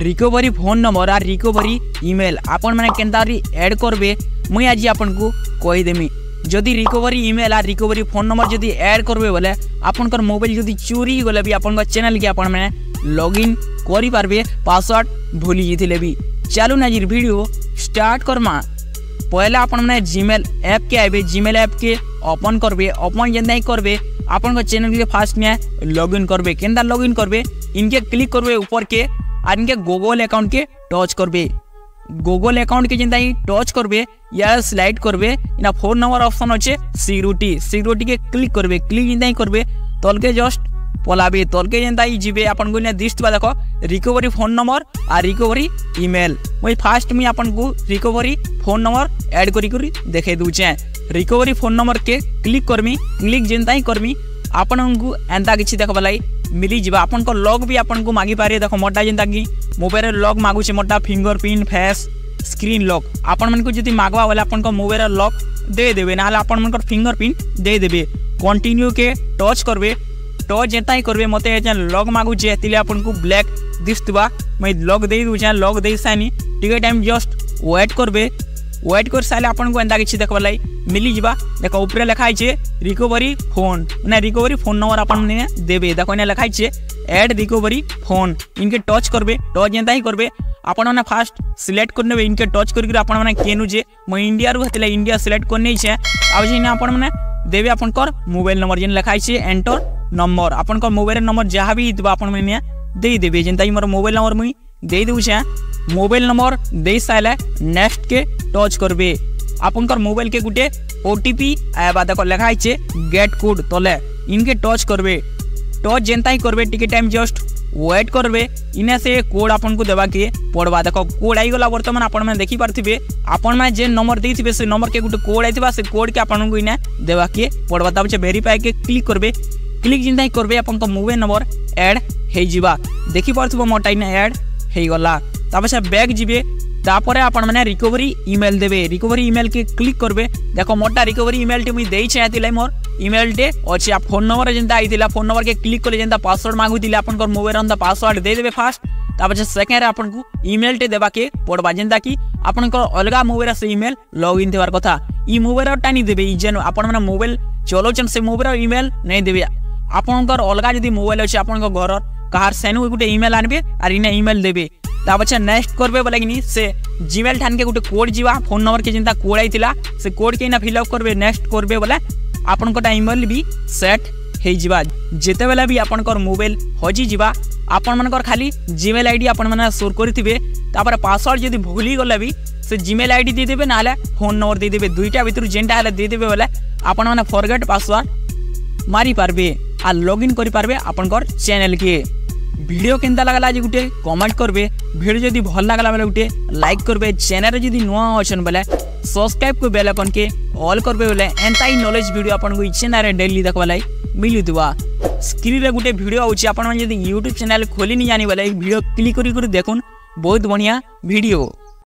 Recovery phone number आर recovery email आपण मैंने केन्तारी एड करबे मुई आज आपको कहीदेमी। जदि रिकवरी इमेल आर रिकवरी फोन नंबर जदि एड करबे बोले आपनकर मोबाइल जदि चोरी गले भी आपनकर चैनल के आपण मैंने लॉगिन करि पारबे पासवर्ड भूली जिथिले भी। चालू ना जी वीडियो स्टार्ट करमा। पहले आपण मैंने जीमेल ऐप के आइबे, जीमेल ऐप के ओपन करबे। ओपन जेन करबे आपनकर चैनल के फास्ट में लॉगिन करबे। केन्ता लॉगिन करबे इनके क्लिक करबे ऊपर के और इनके गूगल अकाउंट के टच करबे। गूगल अकाउंट के जिनता टच करबे या स्लाइड करबे इना फोन नंबर ऑप्शन अच्छे सिक्योरिटी, सिक्योरिटी के क्लिक करबे। क्लिक जिनता करबे तलके जस्ट पलाबे। तलके जिनता जीवे आपन को दिशा देखो रिकवरी फोन नंबर और रिकवरी ईमेल। मुझे फास्ट मुई आपन को रिकवरी फोन नंबर ऐड कर देखे दूचे। रिकवरी फोन नंबर के क्लिक करमी। क्लिक जिनता करमी आपन को एंता किसी देखा लगी मिली जावा। आपन को लॉग भी आपन को मागी पारे। देखो मोटा जिनता कि मोबाइल लॉग मागुच मोटा फिंगरप्रिंट फेस स्क्रीन लॉक आपन मन को जदि मागवा वाला आपन को मोबाइल लॉक दे देबे ना आपन मन को फिंगरप्रिंट दे देबे। कंटिन्यू के टच करबे। टच जेता ही करबे मते लॉग मागुच एतिले आपन को ब्लैक दिसतबा मैं लॉग दे दुचा। लॉग दे सानी टिके टाइम जस्ट वेट करबे। वेट कर साले आपन को एंदा किछि देखबा लाई मिली जावा। देखो ऊपर लिखाई छे रिकवरी फोन ना रिकवरी फोन नंबर आपन ने देबे। देखो ने लिखाई छे ऐड रिकवरी फोन इनके टच करबे। टच एंदा ही करबे आपन ने फास्ट सिलेक्ट करने वे इनके टच करके आपन ने केनु जे म इंडिया रु हतले इंडिया सिलेक्ट करने छे। अब जे ने आपन ने देबे आपन कर मोबाइल नंबर जे लिखाई छे एंटर नंबर आपन कर मोबाइल नंबर जहां भी दिबा आपन ने दे देबे। जेंता मोर मोबाइल नंबर मई दे देउ छे। मोबाइल नंबर दे साले नेक्स्ट के टच करबे। आपनकर मोबाइल के गुटे ओटीपी आबा देखो लिखाई छे गेट कोड तले इनके टच करबे। टच जेनता ही करबे टिके टाइम जस्ट वेट करबे। इने से कोड आपन को देबा के पड़वा। देखो कोड आई गला वर्तमान आपन में देखि पारथिबे। आपन में जे नंबर देथिबे से नंबर के गुटे कोड आइथिबा से कोड के आपन को इने देबा के पड़वा। तब जे वेरीफाई के क्लिक करबे। क्लिक जेनता ही करबे आपनकर मोबाइल नंबर ऐड हे जिबा। देखि पारथिबो मोटा इने ऐड हे गला। तब से बैग जीवे तापर आपण मैंने रिकवरी ईमेल देवे। रिकवरी ईमेल के क्लिक करबे। देखो मोटा रिकवरी ईमेल टे मुई देई मोर ईमेल टे अच्छे। आप फोन नंबर जेनता आई फोन नंबर के क्लिक कले जेनता पासवर्ड मांगुले आपन को मोबाइल अंदा पासवर्ड दे देबे फास्ट। तब से सेकेंड आपन को ईमेल टे देबा के पड़वा जेनता कि आपन को अलग मोबाइल से ईमेल लॉगिन देवार कथा। ई मोबाइल टानी देबे। ई जेन आपन मैंने मोबाइल चलाउछन से मोबाइल ईमेल नहीं देबे। आपनकर अलग जदि मोबाइल अच्छे आपन घर कहार सेनु गोटे ईमेल आनबे आर इने ईमेल देबे। तब अच्छा नेक्स्ट करबे बोले कि से जीमेल ठान के गोटे कोड जीवा फोन नंबर के जिनता कोड आईला से कोड के ना फिलअप करबे। नेक्स्ट करबे बोले आपन कोटा ईमेल भी सेट हे जीवा। जेते बेला भी आपन कर मोबाइल हजी जीवा आपन मनकर खाली जीमेल आईडी आपन माने स्टोर करथिबे। तापर पासवर्ड यदि भूली गले भी से जीमेल आईडी दे देबे नाले फोन नंबर दे देबे। दुईटा भितर जेनटा हले दे देबे बोले आपन माने फॉरगेट पासवर्ड मारी पारबे आ लॉगिन करि पारबे आपनकर चैनल के। वीडियो केन्ता लगला आज गोटे कमेंट करबे। वीडियो जदि भल लगला बेले गोटे लाइक करबे। चैनल जदि नुआ अछन बेले सब्सक्राइब को बेल आइकन के ऑल करबे बोले एंता ही नॉलेज वीडियो आपन को चैनल रे डेली देखबा लाई मिलुतवा। स्क्रीन रे गोटे वीडियो आउची आपन जदि YouTube चैनल खोली नि जानि बेले वीडियो क्लिक करी देखुन बहुत बढ़िया वीडियो।